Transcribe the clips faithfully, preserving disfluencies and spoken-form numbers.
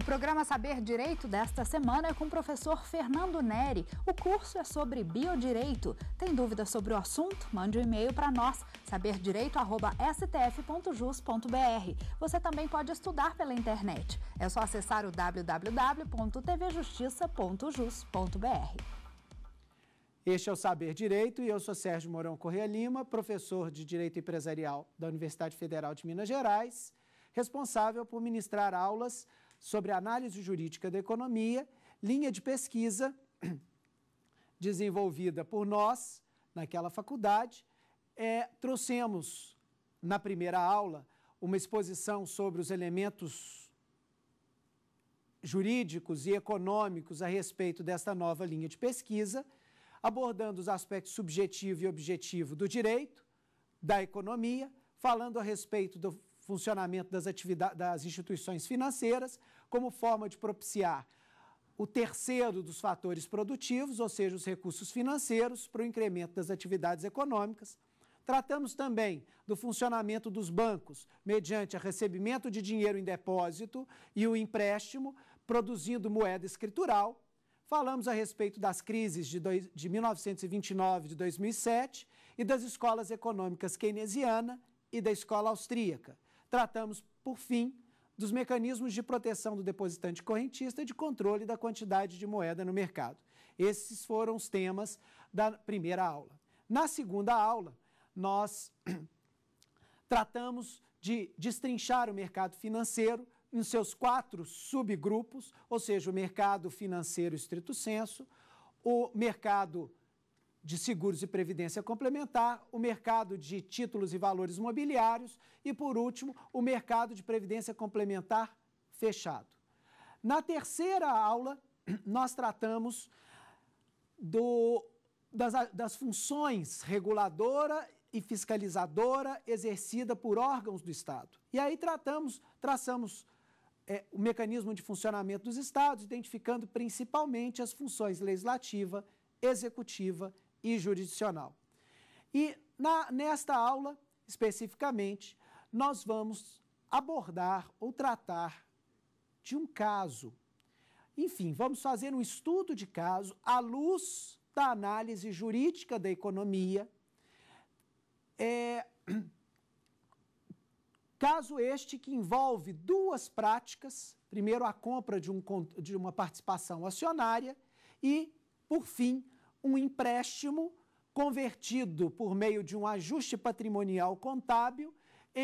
O programa Saber Direito desta semana é com o professor Fernando Neri. O curso é sobre biodireito. Tem dúvidas sobre o assunto? Mande um e-mail para nós, saber direito arroba s t f ponto jus ponto b r. Você também pode estudar pela internet. É só acessar o w w w ponto t v justiça ponto jus ponto b r. Este é o Saber Direito e eu sou Sérgio Mourão Corrêa Lima, professor de Direito Empresarial da Universidade Federal de Minas Gerais, responsável por ministrar aulas sobre análise jurídica da economia, linha de pesquisa desenvolvida por nós naquela faculdade. É, trouxemos na primeira aula uma exposição sobre os elementos jurídicos e econômicos a respeito desta nova linha de pesquisa, abordando os aspectos subjetivo e objetivo do direito, da economia, falando a respeito do funcionamento das, das instituições financeiras como forma de propiciar o terceiro dos fatores produtivos, ou seja, os recursos financeiros, para o incremento das atividades econômicas. Tratamos também do funcionamento dos bancos, mediante o recebimento de dinheiro em depósito e o empréstimo, produzindo moeda escritural. Falamos a respeito das crises de, dois, de mil novecentos e vinte e nove, de dois mil e sete e das escolas econômicas keynesiana e da escola austríaca. Tratamos, por fim, dos mecanismos de proteção do depositante correntista e de controle da quantidade de moeda no mercado. Esses foram os temas da primeira aula. Na segunda aula, nós tratamos de destrinchar o mercado financeiro em seus quatro subgrupos, ou seja, o mercado financeiro estrito senso, o mercado de seguros e previdência complementar, o mercado de títulos e valores mobiliários e, por último, o mercado de previdência complementar fechado. Na terceira aula, nós tratamos do, das, das funções reguladora e fiscalizadora exercida por órgãos do Estado. E aí tratamos, traçamos É, o mecanismo de funcionamento dos estados, identificando principalmente as funções legislativa, executiva e jurisdicional. E na, nesta aula, especificamente, nós vamos abordar ou tratar de um caso. Enfim, vamos fazer um estudo de caso à luz da análise jurídica da economia, é... caso este que envolve duas práticas, primeiro a compra de, um, de uma participação acionária e, por fim, um empréstimo convertido por meio de um ajuste patrimonial contábil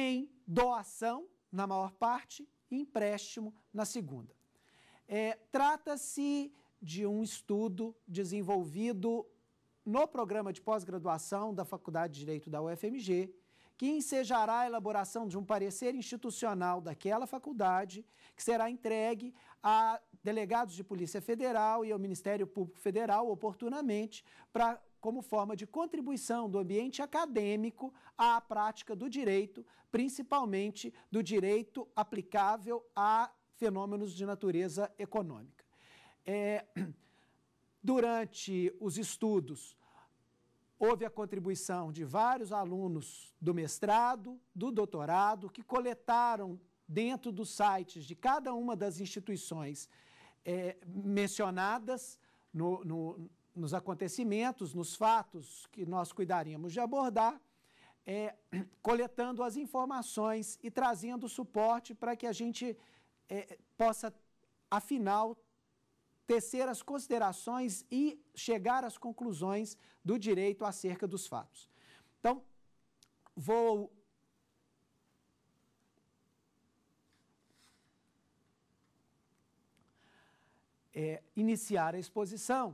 em doação, na maior parte, e empréstimo, na segunda. É, trata-se de um estudo desenvolvido no programa de pós-graduação da Faculdade de Direito da U F M G, que ensejará a elaboração de um parecer institucional daquela faculdade, que será entregue a delegados de Polícia Federal e ao Ministério Público Federal, oportunamente, pra, como forma de contribuição do ambiente acadêmico à prática do direito, principalmente do direito aplicável a fenômenos de natureza econômica. É, durante os estudos, houve a contribuição de vários alunos do mestrado, do doutorado, que coletaram dentro dos sites de cada uma das instituições é, mencionadas no, no, nos acontecimentos, nos fatos que nós cuidaríamos de abordar, é, coletando as informações e trazendo suporte para que a gente é, possa, afinal, tecer as considerações e chegar às conclusões do direito acerca dos fatos. Então, vou é, iniciar a exposição,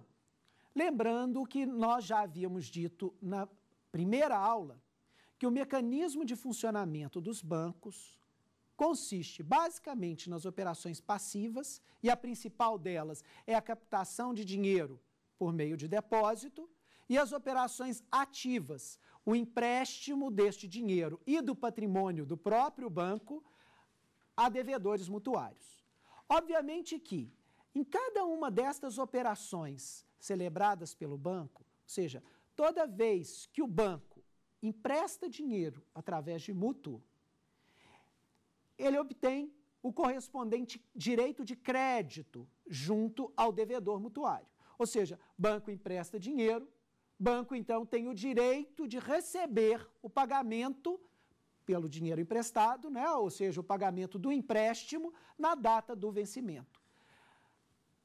lembrando que nós já havíamos dito na primeira aula que o mecanismo de funcionamento dos bancos consiste basicamente nas operações passivas, e a principal delas é a captação de dinheiro por meio de depósito, e as operações ativas, o empréstimo deste dinheiro e do patrimônio do próprio banco a devedores mutuários. Obviamente que, em cada uma destas operações celebradas pelo banco, ou seja, toda vez que o banco empresta dinheiro através de mútuo, ele obtém o correspondente direito de crédito junto ao devedor mutuário. Ou seja, banco empresta dinheiro, banco então tem o direito de receber o pagamento pelo dinheiro emprestado, né? Ou seja, o pagamento do empréstimo na data do vencimento.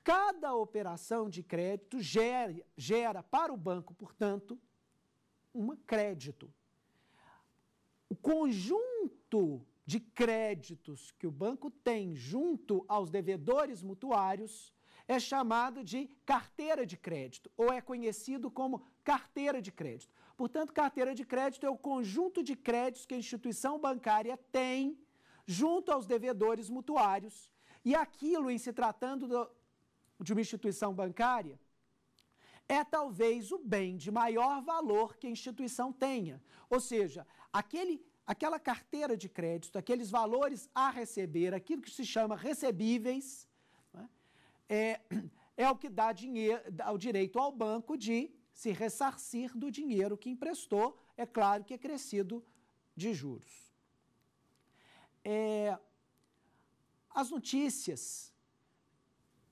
Cada operação de crédito gera, gera para o banco, portanto, um crédito. O conjunto de créditos que o banco tem junto aos devedores mutuários é chamado de carteira de crédito, ou é conhecido como carteira de crédito. Portanto, carteira de crédito é o conjunto de créditos que a instituição bancária tem junto aos devedores mutuários, e aquilo, em se tratando do, de uma instituição bancária, é talvez o bem de maior valor que a instituição tenha. Ou seja, aquele Aquela carteira de crédito, aqueles valores a receber, aquilo que se chama recebíveis, né, é, é o que dá dinheiro, dá o direito ao banco de se ressarcir do dinheiro que emprestou, é claro que é acrescido de juros. É, as notícias,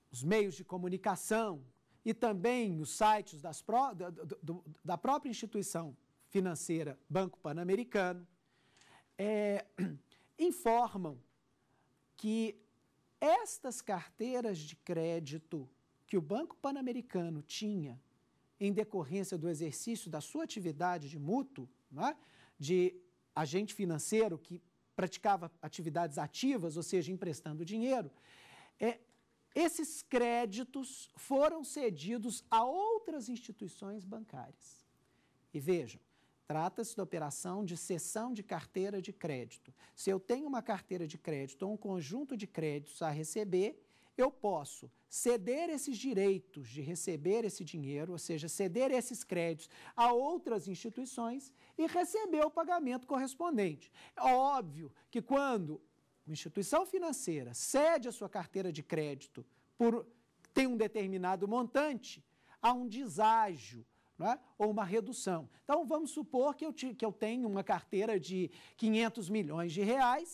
os meios de comunicação e também os sites das pró, da, do, da própria instituição financeira Banco Pan-Americano, É, informam que estas carteiras de crédito que o Banco Pan-Americano tinha em decorrência do exercício da sua atividade de mútuo, né, de agente financeiro que praticava atividades ativas, ou seja, emprestando dinheiro, é, esses créditos foram cedidos a outras instituições bancárias. E vejam, trata-se da operação de cessão de carteira de crédito. Se eu tenho uma carteira de crédito ou um conjunto de créditos a receber, eu posso ceder esses direitos de receber esse dinheiro, ou seja, ceder esses créditos a outras instituições e receber o pagamento correspondente. É óbvio que quando uma instituição financeira cede a sua carteira de crédito por tem um determinado montante, há um deságio, não é? Ou uma redução. Então, vamos supor que eu, te, que eu tenho uma carteira de quinhentos milhões de reais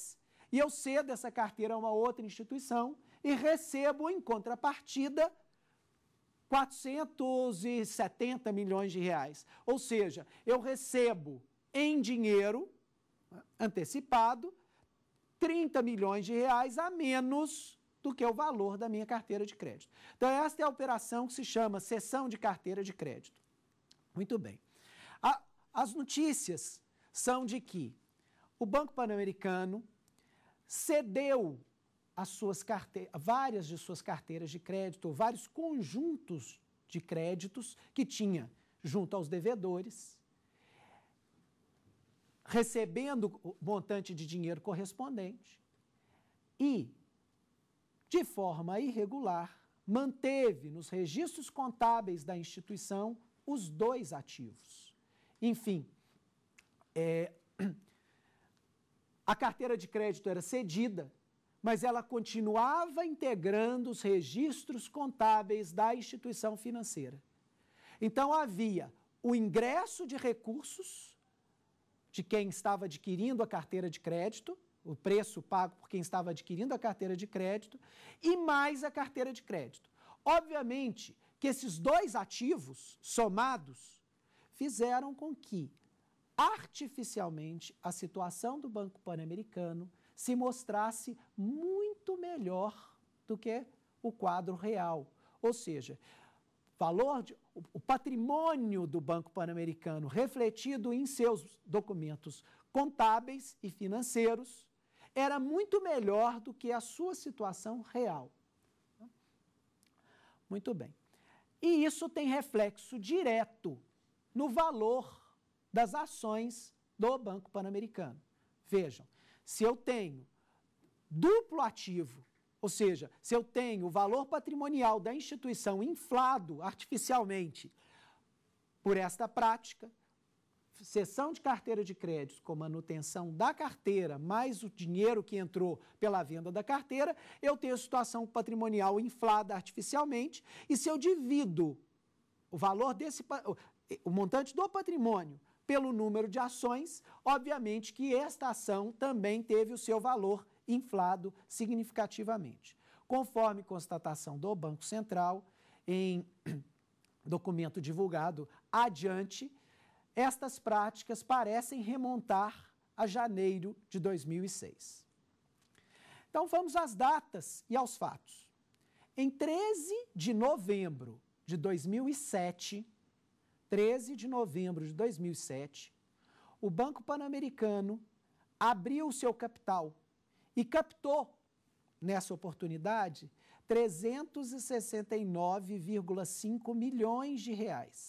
e eu cedo essa carteira a uma outra instituição e recebo, em contrapartida, quatrocentos e setenta milhões de reais. Ou seja, eu recebo em dinheiro antecipado trinta milhões de reais a menos do que o valor da minha carteira de crédito. Então, esta é a operação que se chama cessão de carteira de crédito. Muito bem. A, as notícias são de que o Banco Pan-Americano cedeu as suas carte... várias de suas carteiras de crédito, vários conjuntos de créditos que tinha junto aos devedores, recebendo o montante de dinheiro correspondente e, de forma irregular, manteve nos registros contábeis da instituição os dois ativos. Enfim, é, a carteira de crédito era cedida, mas ela continuava integrando os registros contábeis da instituição financeira. Então, havia o ingresso de recursos de quem estava adquirindo a carteira de crédito, o preço pago por quem estava adquirindo a carteira de crédito, e mais a carteira de crédito. Obviamente que esses dois ativos somados fizeram com que, artificialmente, a situação do Banco Pan-Americano se mostrasse muito melhor do que o quadro real. Ou seja, valor de, o patrimônio do Banco Pan-Americano refletido em seus documentos contábeis e financeiros era muito melhor do que a sua situação real. Muito bem. E isso tem reflexo direto no valor das ações do Banco Pan-Americano. Vejam, se eu tenho duplo ativo, ou seja, se eu tenho o valor patrimonial da instituição inflado artificialmente por esta prática, cessão de carteira de crédito com manutenção da carteira, mais o dinheiro que entrou pela venda da carteira, eu tenho a situação patrimonial inflada artificialmente, e se eu divido o valor desse, o montante do patrimônio pelo número de ações, obviamente que esta ação também teve o seu valor inflado significativamente. Conforme constatação do Banco Central, em documento divulgado adiante, estas práticas parecem remontar a janeiro de dois mil e seis. Então vamos às datas e aos fatos. Em treze de novembro de dois mil e sete, treze de novembro de dois mil e sete, o Banco Pan-Americano abriu o seu capital e captou, nessa oportunidade, trezentos e sessenta e nove vírgula cinco milhões de reais.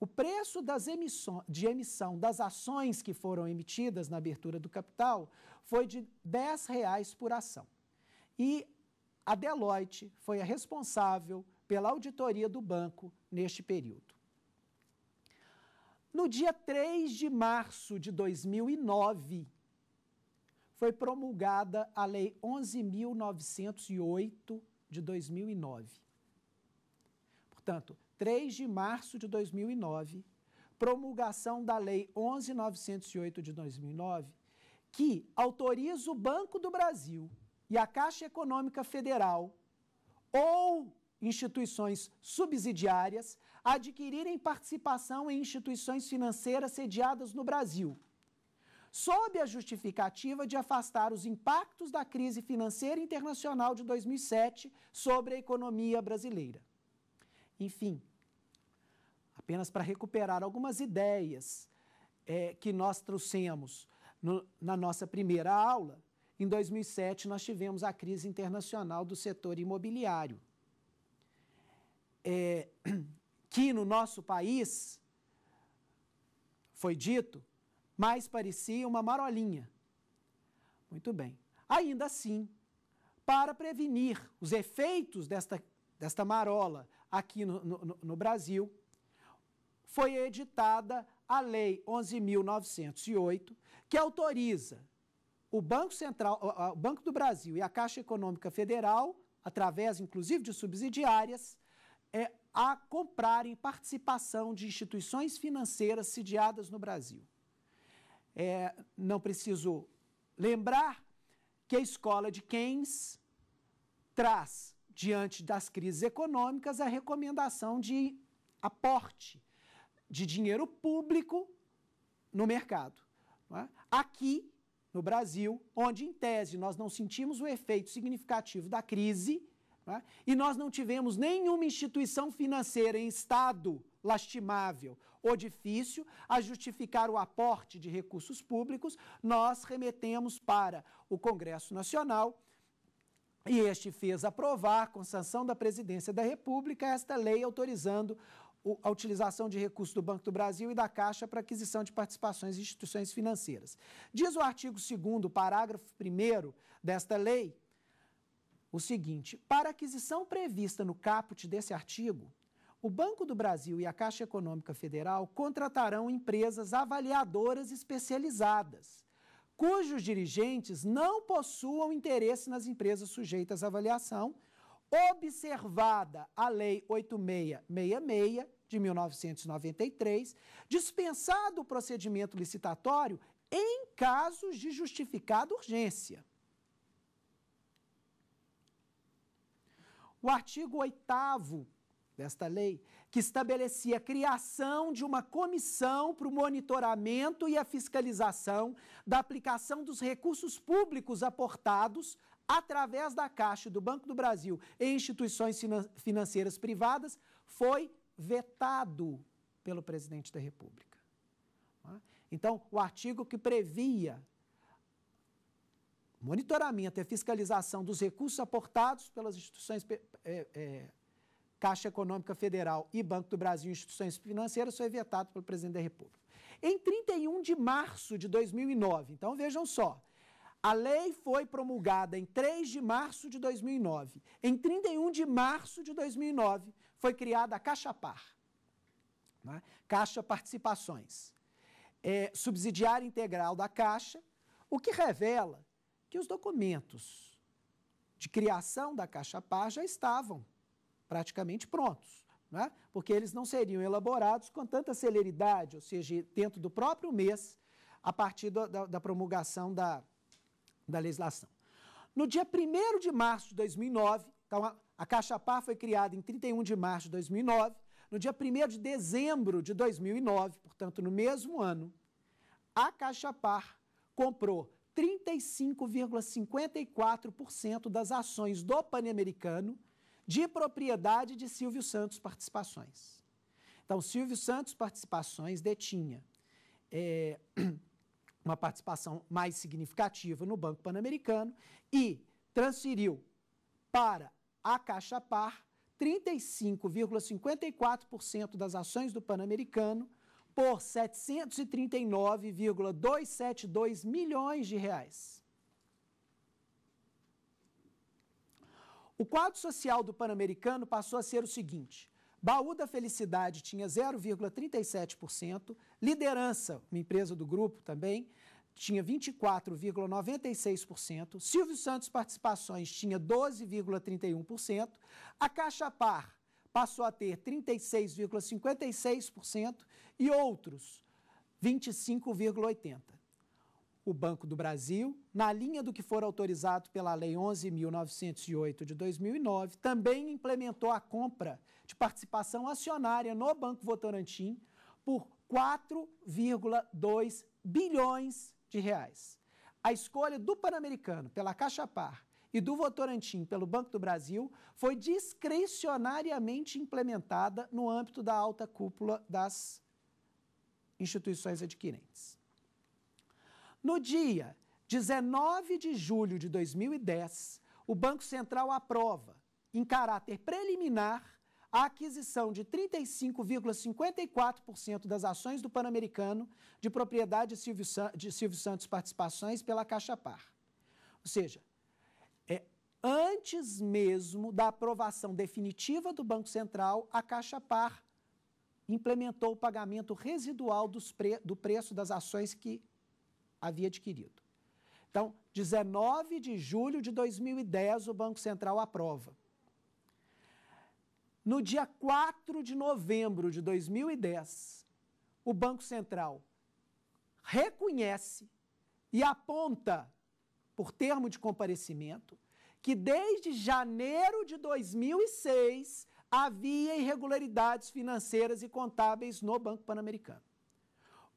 O preço das emissões, de emissão das ações que foram emitidas na abertura do capital foi de dez reais por ação. E a Deloitte foi a responsável pela auditoria do banco neste período. No dia três de março de dois mil e nove, foi promulgada a Lei onze mil novecentos e oito de dois mil e nove. Portanto, três de março de dois mil e nove, promulgação da Lei onze mil novecentos e oito de dois mil e nove, que autoriza o Banco do Brasil e a Caixa Econômica Federal ou instituições subsidiárias adquirirem participação em instituições financeiras sediadas no Brasil, sob a justificativa de afastar os impactos da crise financeira internacional de dois mil e sete sobre a economia brasileira. Enfim, apenas para recuperar algumas ideias é, que nós trouxemos no, na nossa primeira aula, em dois mil e sete nós tivemos a crise internacional do setor imobiliário, é, que no nosso país, foi dito, mas parecia uma marolinha. Muito bem. Ainda assim, para prevenir os efeitos desta, desta marola aqui no, no, no Brasil, foi editada a Lei onze mil novecentos e oito, que autoriza o Banco Central, o Banco do Brasil e a Caixa Econômica Federal, através, inclusive, de subsidiárias, é, a comprarem participação de instituições financeiras sediadas no Brasil. É, não preciso lembrar que a escola de Keynes traz, diante das crises econômicas, a recomendação de aporte de dinheiro público no mercado. Não é? Aqui, no Brasil, onde, em tese, nós não sentimos o efeito significativo da crise, não é? E nós não tivemos nenhuma instituição financeira em estado lastimável ou difícil a justificar o aporte de recursos públicos, nós remetemos para o Congresso Nacional e este fez aprovar, com sanção da Presidência da República, esta lei autorizando a utilização de recursos do Banco do Brasil e da Caixa para aquisição de participações em instituições financeiras. Diz o artigo segundo, parágrafo primeiro desta lei, o seguinte: para a aquisição prevista no caput desse artigo, o Banco do Brasil e a Caixa Econômica Federal contratarão empresas avaliadoras especializadas, cujos dirigentes não possuam interesse nas empresas sujeitas à avaliação, observada a Lei oito mil seiscentos e sessenta e seis, de mil novecentos e noventa e três, dispensado o procedimento licitatório em casos de justificada urgência. O artigo oitavo desta lei, que estabelecia a criação de uma comissão para o monitoramento e a fiscalização da aplicação dos recursos públicos aportados através da Caixa e do Banco do Brasil em instituições finan- financeiras privadas, foi vetado pelo presidente da República. Então, o artigo que previa monitoramento e a fiscalização dos recursos aportados pelas instituições é, é, Caixa Econômica Federal e Banco do Brasil e instituições financeiras foi vetado pelo presidente da República. Em trinta e um de março de dois mil e nove, então vejam só, a lei foi promulgada em três de março de dois mil e nove. Em trinta e um de março de dois mil e nove foi criada a Caixa Par, né? Caixa Participações, é, subsidiária integral da Caixa, o que revela que os documentos de criação da Caixa Par já estavam praticamente prontos, né? Porque eles não seriam elaborados com tanta celeridade, ou seja, dentro do próprio mês, a partir do, da, da promulgação da, da legislação. No dia primeiro de março de dois mil e nove, então a, a Caixa Par foi criada em trinta e um de março de dois mil e nove, no dia primeiro de dezembro de dois mil e nove, portanto no mesmo ano, a Caixa Par comprou trinta e cinco vírgula cinquenta e quatro por cento das ações do Pan-Americano de propriedade de Silvio Santos Participações. Então, Silvio Santos Participações detinha é, uma participação mais significativa no Banco Pan-Americano e transferiu para a Caixa Par trinta e cinco vírgula cinquenta e quatro por cento das ações do Pan-Americano por setecentos e trinta e nove vírgula duzentos e setenta e dois milhões de reais. O quadro social do Pan-Americano passou a ser o seguinte: Baú da Felicidade tinha zero vírgula trinta e sete por cento, Liderança, uma empresa do grupo também, tinha vinte e quatro vírgula noventa e seis por cento, Silvio Santos Participações tinha doze vírgula trinta e um por cento, a Caixa Par passou a ter trinta e seis vírgula cinquenta e seis por cento e outros vinte e cinco vírgula oitenta por cento. O Banco do Brasil, na linha do que for autorizado pela Lei onze mil novecentos e oito de dois mil e nove, também implementou a compra de participação acionária no Banco Votorantim por quatro vírgula dois bilhões de reais. A escolha do Pan-Americano pela Caixa Par e do Votorantim pelo Banco do Brasil foi discricionariamente implementada no âmbito da alta cúpula das instituições adquirentes. No dia dezenove de julho de dois mil e dez, o Banco Central aprova, em caráter preliminar, a aquisição de trinta e cinco vírgula cinquenta e quatro por cento das ações do Pan-Americano de propriedade de Silvio, San... de Silvio Santos Participações pela Caixa Par. Ou seja, é, antes mesmo da aprovação definitiva do Banco Central, a Caixa Par implementou o pagamento residual dos pre... do preço das ações que havia adquirido. Então, dezenove de julho de dois mil e dez, o Banco Central aprova. No dia quatro de novembro de dois mil e dez, o Banco Central reconhece e aponta, por termo de comparecimento, que desde janeiro de dois mil e seis havia irregularidades financeiras e contábeis no Banco Pan-Americano.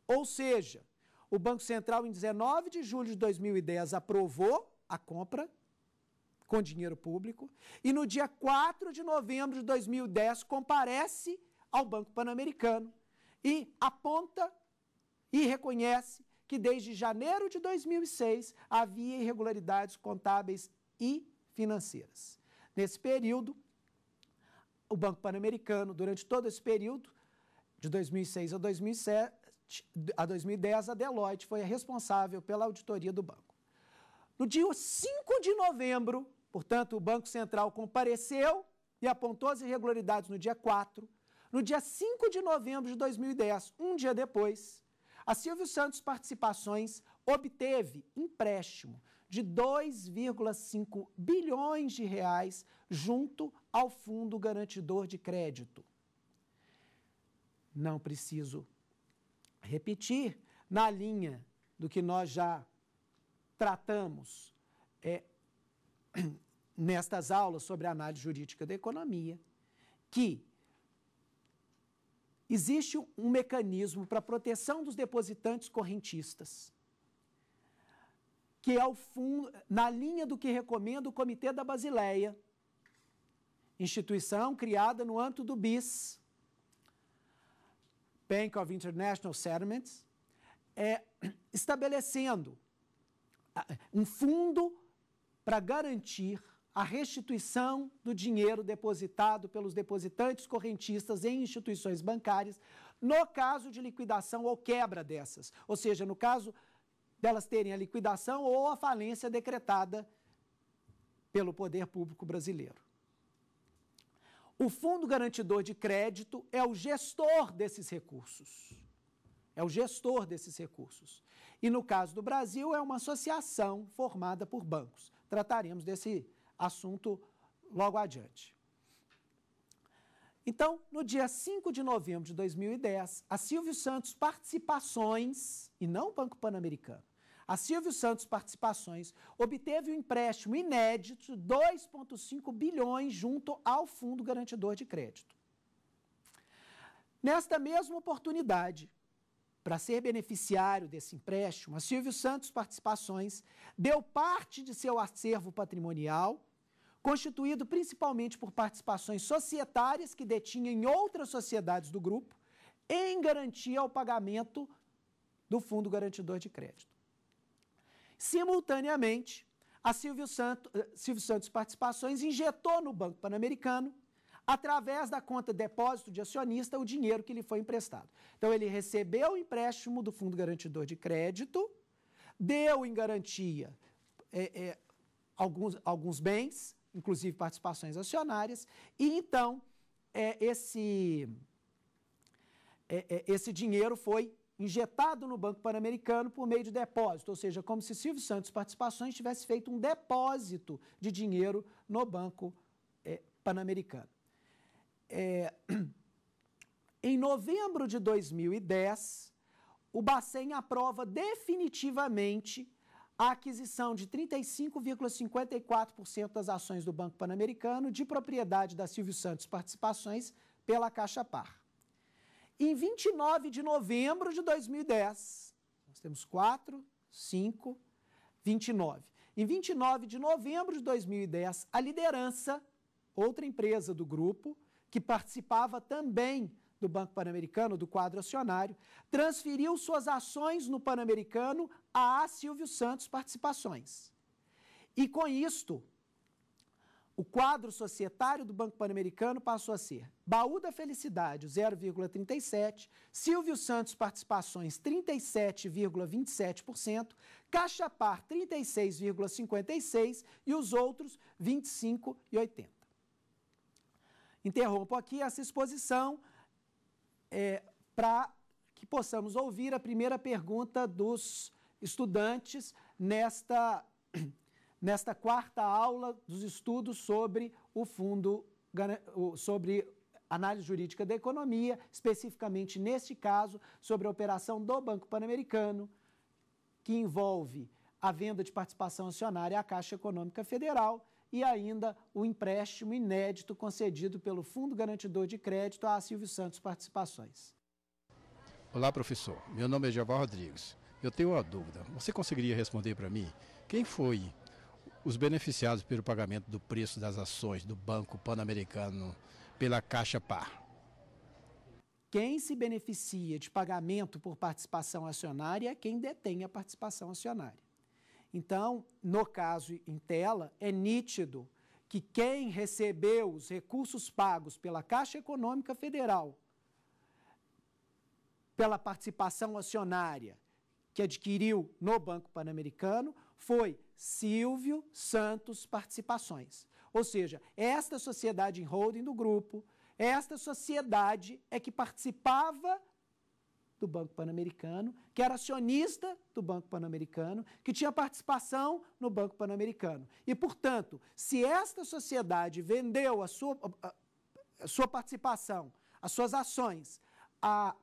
Ou seja, o Banco Central, em dezenove de julho de dois mil e dez, aprovou a compra com dinheiro público, e no dia quatro de novembro de dois mil e dez comparece ao Banco Pan-Americano e aponta e reconhece que desde janeiro de dois mil e seis havia irregularidades contábeis e financeiras. Nesse período, o Banco Pan-Americano, durante todo esse período, de dois mil e seis a dois mil e dez, a Deloitte foi a responsável pela auditoria do banco. No dia cinco de novembro, portanto, o Banco Central compareceu e apontou as irregularidades no dia quatro. No dia cinco de novembro de dois mil e dez, um dia depois, a Silvio Santos Participações obteve empréstimo de dois vírgula cinco bilhões de reais junto ao Fundo Garantidor de Crédito. Não preciso repetir, na linha do que nós já tratamos é, nestas aulas sobre a análise jurídica da economia, que existe um mecanismo para a proteção dos depositantes correntistas, que é o fundo, na linha do que recomenda o Comitê da Basileia, instituição criada no âmbito do B I S, Bank of International Settlements, é, estabelecendo um fundo para garantir a restituição do dinheiro depositado pelos depositantes correntistas em instituições bancárias, no caso de liquidação ou quebra dessas, ou seja, no caso delas terem a liquidação ou a falência decretada pelo poder público brasileiro. O Fundo Garantidor de Crédito é o gestor desses recursos. É o gestor desses recursos. E, no caso do Brasil, é uma associação formada por bancos. Trataremos desse assunto logo adiante. Então, no dia cinco de novembro de dois mil e dez, a Silvio Santos Participações, e não o Banco Pan-Americano, a Silvio Santos Participações obteve um empréstimo inédito de dois vírgula cinco bilhões junto ao Fundo Garantidor de Crédito. Nesta mesma oportunidade, para ser beneficiário desse empréstimo, a Silvio Santos Participações deu parte de seu acervo patrimonial, constituído principalmente por participações societárias que detinha em outras sociedades do grupo, em garantia ao pagamento do Fundo Garantidor de Crédito. Simultaneamente, a Silvio Santos, Silvio Santos Participações injetou no Banco PanAmericano, através da conta depósito de acionista, o dinheiro que lhe foi emprestado. Então, ele recebeu o empréstimo do Fundo Garantidor de Crédito, deu em garantia é, é, alguns, alguns bens, inclusive participações acionárias, e então é, esse, é, é, esse dinheiro foi injetado no Banco PanAmericano por meio de depósito, ou seja, como se Silvio Santos Participações tivesse feito um depósito de dinheiro no Banco é, PanAmericano. É, em novembro de dois mil e dez, o Bacen aprova definitivamente a aquisição de trinta e cinco vírgula cinquenta e quatro por cento das ações do Banco PanAmericano de propriedade da Silvio Santos Participações pela Caixa Par. Em vinte e nove de novembro de dois mil e dez, nós temos quatro, cinco, vinte e nove. Em vinte e nove de novembro de dois mil e dez, a Liderança, outra empresa do grupo, que participava também do Banco PanAmericano, do quadro acionário, transferiu suas ações no PanAmericano à Silvio Santos Participações. E com isto, o quadro societário do Banco PanAmericano passou a ser Baú da Felicidade, zero vírgula trinta e sete por cento, Silvio Santos Participações, trinta e sete vírgula vinte e sete por cento, Caixa Par, trinta e seis vírgula cinquenta e seis por cento e os outros, vinte e cinco vírgula oitenta por cento. Interrompo aqui essa exposição é, para que possamos ouvir a primeira pergunta dos estudantes nesta, nesta quarta aula dos estudos sobre o fundo, sobre análise jurídica da economia, especificamente neste caso, sobre a operação do Banco PanAmericano, que envolve a venda de participação acionária à Caixa Econômica Federal, e ainda o empréstimo inédito concedido pelo Fundo Garantidor de Crédito à Silvio Santos Participações. Olá, professor. Meu nome é Jeová Rodrigues. Eu tenho uma dúvida. Você conseguiria responder para mim quem foi os beneficiados pelo pagamento do preço das ações do Banco PanAmericano pela Caixa Par? Quem se beneficia de pagamento por participação acionária é quem detém a participação acionária. Então, no caso em tela, é nítido que quem recebeu os recursos pagos pela Caixa Econômica Federal, pela participação acionária que adquiriu no Banco PanAmericano, foi Silvio Santos Participações. Ou seja, esta sociedade em holding do grupo, esta sociedade é que participava do Banco PanAmericano, que era acionista do Banco PanAmericano, que tinha participação no Banco PanAmericano. E, portanto, se esta sociedade vendeu a sua, a, a sua participação, as suas ações à,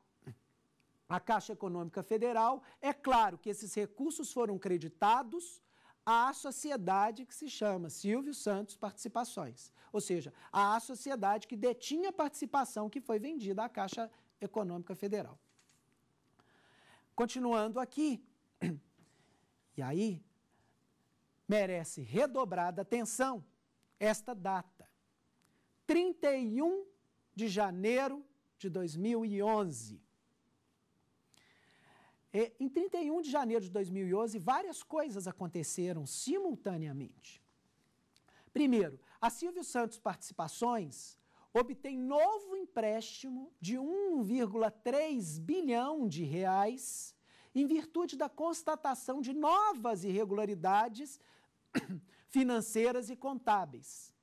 à Caixa Econômica Federal, é claro que esses recursos foram creditados à sociedade que se chama Silvio Santos Participações, ou seja, à sociedade que detinha a participação que foi vendida à Caixa Econômica Federal. Continuando aqui, e aí merece redobrada atenção esta data, trinta e um de janeiro de dois mil e onze. E, em trinta e um de janeiro de dois mil e onze, várias coisas aconteceram simultaneamente. Primeiro, a Silvio Santos Participações obtém novo empréstimo de um vírgula três bilhão de reais em virtude da constatação de novas irregularidades financeiras e contábeis.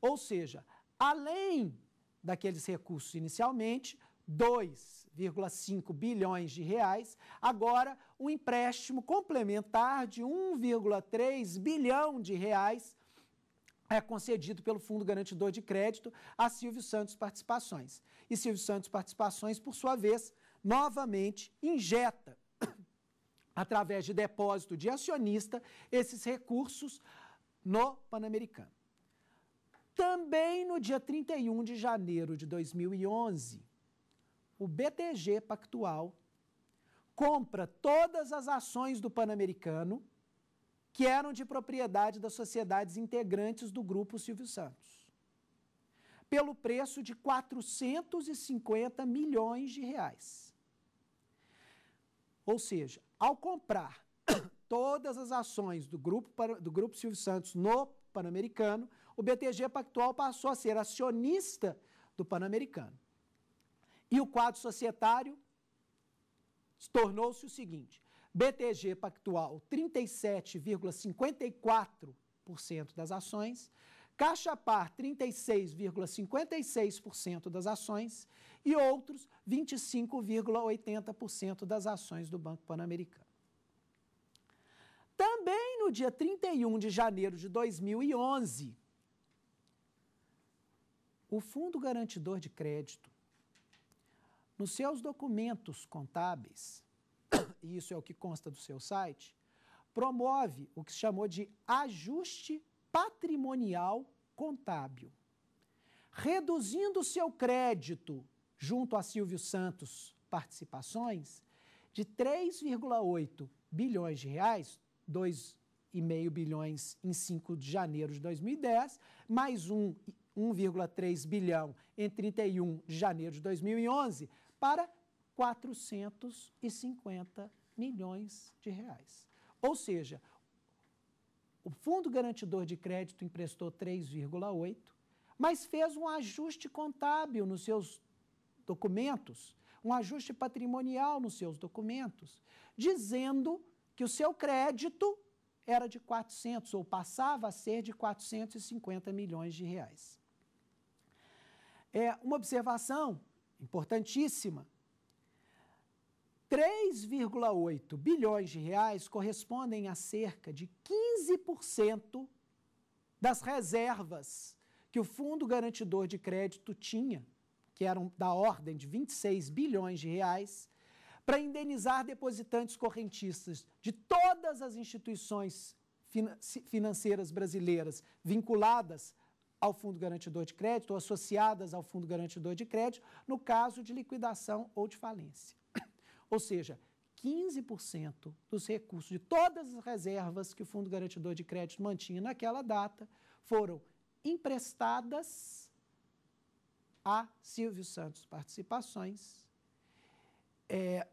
Ou seja, além daqueles recursos inicialmente, dois vírgula cinco bilhões de reais, agora um empréstimo complementar de um vírgula três bilhão de reais é concedido pelo Fundo Garantidor de Crédito a Silvio Santos Participações. E Silvio Santos Participações, por sua vez, novamente injeta através de depósito de acionista, esses recursos no Panamericano. Também no dia trinta e um de janeiro de dois mil e onze, o B T G Pactual compra todas as ações do Panamericano que eram de propriedade das sociedades integrantes do grupo Silvio Santos, pelo preço de quatrocentos e cinquenta milhões de reais. Ou seja, ao comprar todas as ações do grupo, do grupo Silvio Santos no Panamericano, o B T G Pactual passou a ser acionista do Panamericano. E o quadro societário tornou-se o seguinte: B T G Pactual, trinta e sete vírgula cinquenta e quatro por cento das ações, Caixa Par, trinta e seis vírgula cinquenta e seis por cento das ações e outros vinte e cinco vírgula oitenta por cento das ações do Banco Pan-Americano. Também no dia trinta e um de janeiro de dois mil e onze, o Fundo Garantidor de Crédito, nos seus documentos contábeis, e isso é o que consta do seu site, promove o que se chamou de ajuste patrimonial contábil, reduzindo seu crédito junto a Silvio Santos Participações de três vírgula oito bilhões de reais, dois vírgula cinco bilhões em cinco de janeiro de dois mil e dez, mais um, um vírgula três bilhão em trinta e um de janeiro de dois mil e onze, para quatrocentos e cinquenta milhões de reais. Ou seja, o Fundo Garantidor de Crédito emprestou três vírgula oito, mas fez um ajuste contábil nos seus documentos, um ajuste patrimonial nos seus documentos, dizendo que o seu crédito era de quatrocentos, ou passava a ser de quatrocentos e cinquenta milhões de reais. É uma observação importantíssima. três vírgula oito bilhões de reais correspondem a cerca de quinze por cento das reservas que o Fundo Garantidor de Crédito tinha, que eram da ordem de vinte e seis bilhões de reais, para indenizar depositantes correntistas de todas as instituições finan- financeiras brasileiras vinculadas ao Fundo Garantidor de Crédito ou associadas ao Fundo Garantidor de Crédito, no caso de liquidação ou de falência. Ou seja, quinze por cento dos recursos de todas as reservas que o Fundo Garantidor de Crédito mantinha naquela data foram emprestadas a Silvio Santos Participações é,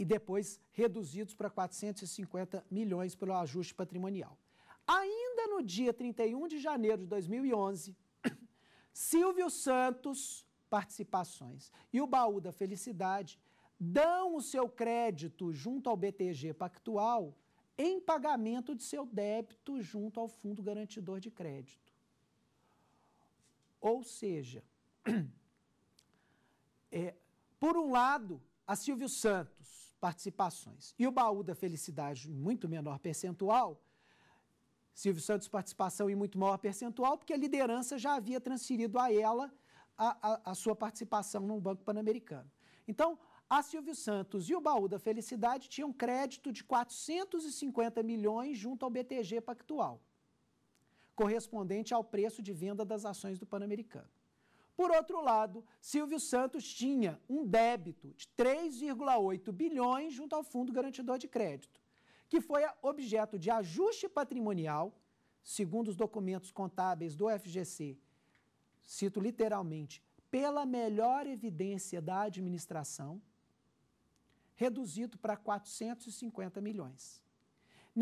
e depois reduzidos para quatrocentos e cinquenta milhões pelo ajuste patrimonial. Ainda no dia trinta e um de janeiro de dois mil e onze, Silvio Santos Participações e o Baú da Felicidade dão o seu crédito junto ao B T G Pactual em pagamento de seu débito junto ao Fundo Garantidor de Crédito. Ou seja, é, por um lado, a Silvio Santos Participações e o Baú da Felicidade, em muito menor percentual, Silvio Santos Participação em muito maior percentual, porque a liderança já havia transferido a ela A, a, a sua participação no Banco Pan-Americano. Então, a Silvio Santos e o Baú da Felicidade tinham crédito de quatrocentos e cinquenta milhões junto ao B T G Pactual, correspondente ao preço de venda das ações do Pan-Americano. Por outro lado, Silvio Santos tinha um débito de três vírgula oito bilhões junto ao Fundo Garantidor de Crédito, que foi objeto de ajuste patrimonial, segundo os documentos contábeis do F G C, cito literalmente, pela melhor evidência da administração, reduzido para quatrocentos e cinquenta milhões.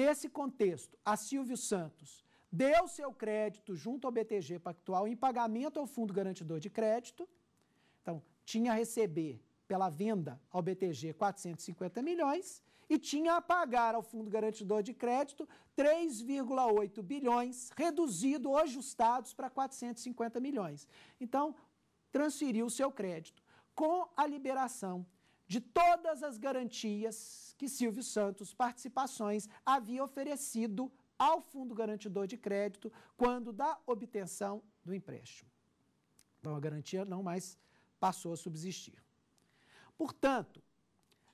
Nesse contexto, a Silvio Santos deu seu crédito junto ao B T G Pactual em pagamento ao Fundo Garantidor de Crédito, então tinha a receber pela venda ao B T G quatrocentos e cinquenta milhões e tinha a pagar ao Fundo Garantidor de Crédito três vírgula oito bilhões, reduzido ou ajustados para quatrocentos e cinquenta milhões. Então, transferiu o seu crédito com a liberação de todas as garantias que Silvio Santos Participações havia oferecido ao Fundo Garantidor de Crédito quando da obtenção do empréstimo. Então, a garantia não mais passou a subsistir. Portanto,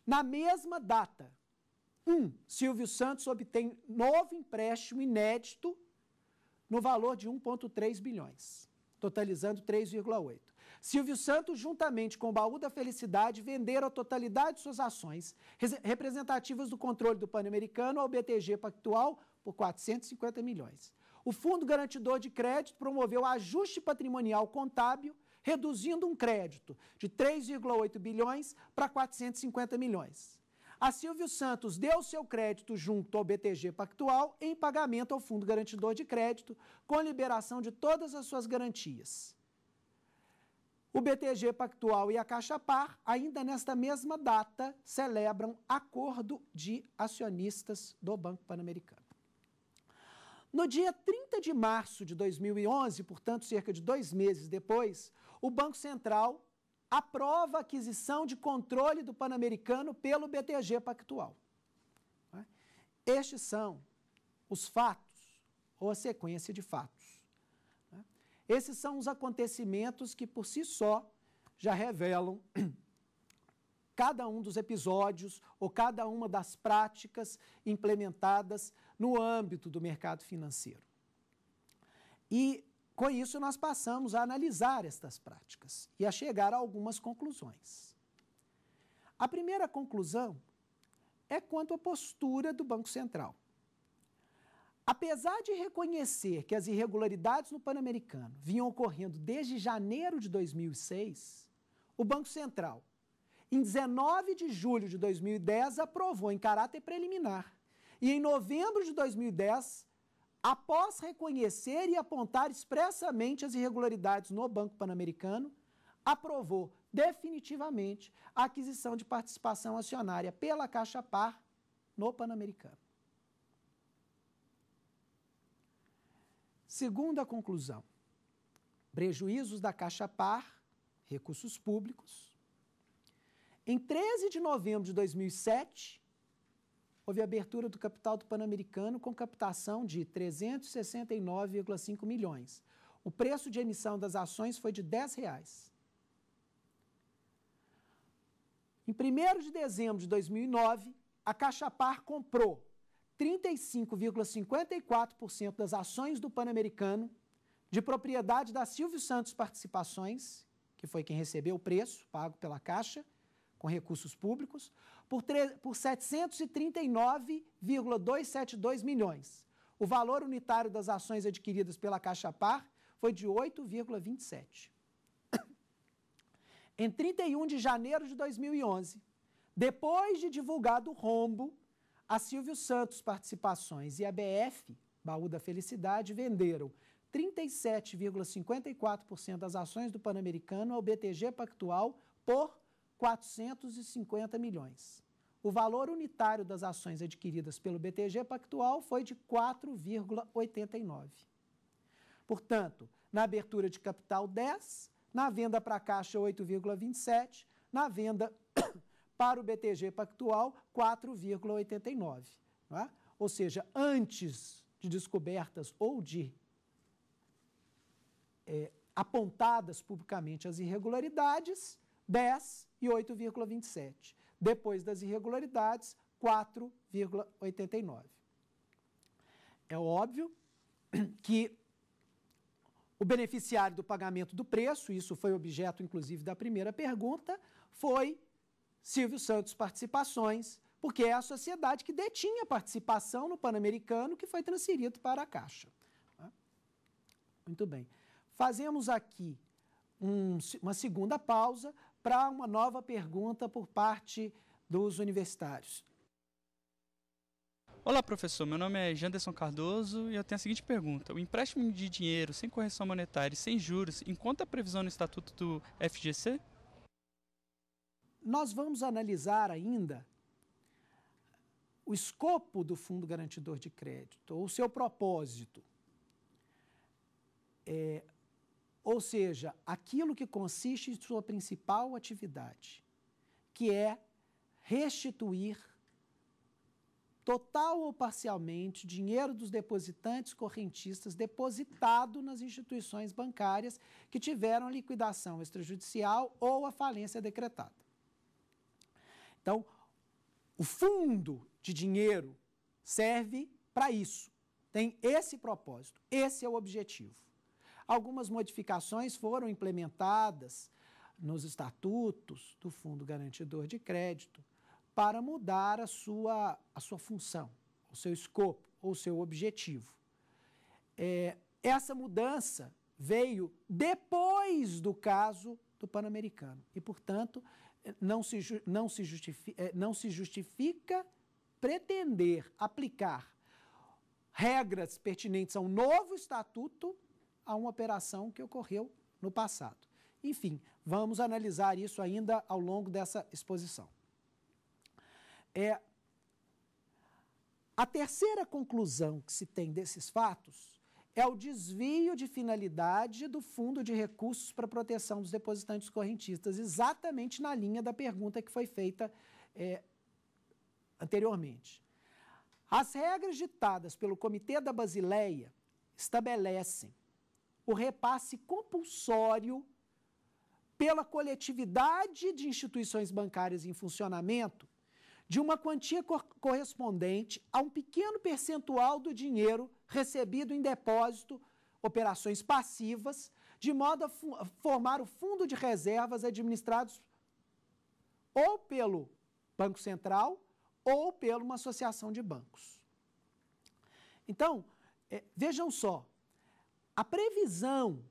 Na mesma data, um, Silvio Santos obtém novo empréstimo inédito no valor de um vírgula três bilhões, totalizando três vírgula oito. Silvio Santos, juntamente com o Baú da Felicidade, venderam a totalidade de suas ações representativas do controle do Pan-Americano ao B T G Pactual por quatrocentos e cinquenta milhões. O Fundo Garantidor de Crédito promoveu ajuste patrimonial contábil, reduzindo um crédito de três vírgula oito bilhões para quatrocentos e cinquenta milhões. A Silvio Santos deu seu crédito junto ao B T G Pactual em pagamento ao Fundo Garantidor de Crédito, com liberação de todas as suas garantias. O B T G Pactual e a Caixa Par, ainda nesta mesma data, celebram acordo de acionistas do Banco Pan-Americano. No dia trinta de março de dois mil e onze, portanto, cerca de dois meses depois, o Banco Central aprova a aquisição de controle do Pan-Americano pelo B T G Pactual. Estes são os fatos, ou a sequência de fatos. Esses são os acontecimentos que, por si só, já revelam cada um dos episódios ou cada uma das práticas implementadas no âmbito do mercado financeiro. E, com isso, nós passamos a analisar estas práticas e a chegar a algumas conclusões. A primeira conclusão é quanto à postura do Banco Central. Apesar de reconhecer que as irregularidades no Pan-Americano vinham ocorrendo desde janeiro de dois mil e seis, o Banco Central, em dezenove de julho de dois mil e dez, aprovou em caráter preliminar e em novembro de dois mil e dez, após reconhecer e apontar expressamente as irregularidades no Banco Pan-Americano, aprovou definitivamente a aquisição de participação acionária pela Caixa Par no Pan-Americano. Segunda conclusão, prejuízos da Caixa Par, recursos públicos. Em treze de novembro de dois mil e sete, houve abertura do capital do Pan-Americano com captação de trezentos e sessenta e nove vírgula cinco milhões. O preço de emissão das ações foi de dez reais. Em primeiro de dezembro de dois mil e nove, a Caixa Par comprou trinta e cinco vírgula cinquenta e quatro por cento das ações do Pan-Americano, de propriedade da Silvio Santos Participações, que foi quem recebeu o preço pago pela Caixa, com recursos públicos, por, por setecentos e trinta e nove vírgula duzentos e setenta e dois milhões. O valor unitário das ações adquiridas pela Caixa Par foi de oito vírgula vinte e sete. Em trinta e um de janeiro de dois mil e onze, depois de divulgado o rombo, a Silvio Santos Participações e a B F, Baú da Felicidade, venderam trinta e sete vírgula cinquenta e quatro por cento das ações do Pan-Americano ao B T G Pactual por quatrocentos e cinquenta milhões. O valor unitário das ações adquiridas pelo B T G Pactual foi de quatro vírgula oitenta e nove. Portanto, na abertura de capital dez, na venda para a Caixa oito vírgula vinte e sete, na venda para o B T G Pactual, quatro vírgula oitenta e nove. Não é? Ou seja, antes de descobertas ou de é, apontadas publicamente as irregularidades, dez e oito vírgula vinte e sete. Depois das irregularidades, quatro vírgula oitenta e nove. É óbvio que o beneficiário do pagamento do preço, isso foi objeto, inclusive, da primeira pergunta, foi Silvio Santos Participações, porque é a sociedade que detinha participação no Pan-Americano que foi transferido para a Caixa. Muito bem. Fazemos aqui um, uma segunda pausa para uma nova pergunta por parte dos universitários. Olá, professor. Meu nome é Janderson Cardoso e eu tenho a seguinte pergunta. O empréstimo de dinheiro sem correção monetária e sem juros encontra a previsão no Estatuto do F G C? Nós vamos analisar ainda o escopo do Fundo Garantidor de Crédito, ou o seu propósito. É, ou seja, aquilo que consiste em sua principal atividade, que é restituir total ou parcialmente dinheiro dos depositantes correntistas depositado nas instituições bancárias que tiveram a liquidação extrajudicial ou a falência decretada. Então, O fundo de dinheiro serve para isso, tem esse propósito, esse é o objetivo. Algumas modificações foram implementadas nos estatutos do Fundo Garantidor de Crédito para mudar a sua, a sua função, o seu escopo ou o seu objetivo. É, essa mudança veio depois do caso do Pan-Americano e, portanto, não se, não se justifica, não se justifica pretender aplicar regras pertinentes a um novo estatuto a uma operação que ocorreu no passado. Enfim, vamos analisar isso ainda ao longo dessa exposição. É, a terceira conclusão que se tem desses fatos é o desvio de finalidade do Fundo de Recursos para a Proteção dos Depositantes Correntistas, exatamente na linha da pergunta que foi feita é, anteriormente. As regras ditadas pelo Comitê da Basileia estabelecem o repasse compulsório pela coletividade de instituições bancárias em funcionamento de uma quantia co- correspondente a um pequeno percentual do dinheiro recebido em depósito, operações passivas, de modo a formar o fundo de reservas administrados ou pelo Banco Central ou pela uma associação de bancos. Então, é, vejam só, a previsão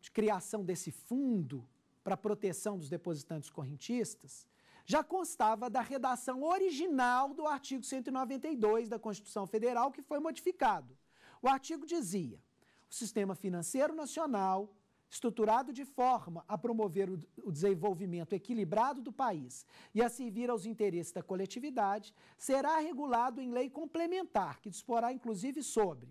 de criação desse fundo para proteção dos depositantes correntistas já constava da redação original do artigo cento e noventa e dois da Constituição Federal, que foi modificado. O artigo dizia: o sistema financeiro nacional, estruturado de forma a promover o desenvolvimento equilibrado do país e a servir aos interesses da coletividade, será regulado em lei complementar, que disporá inclusive sobre...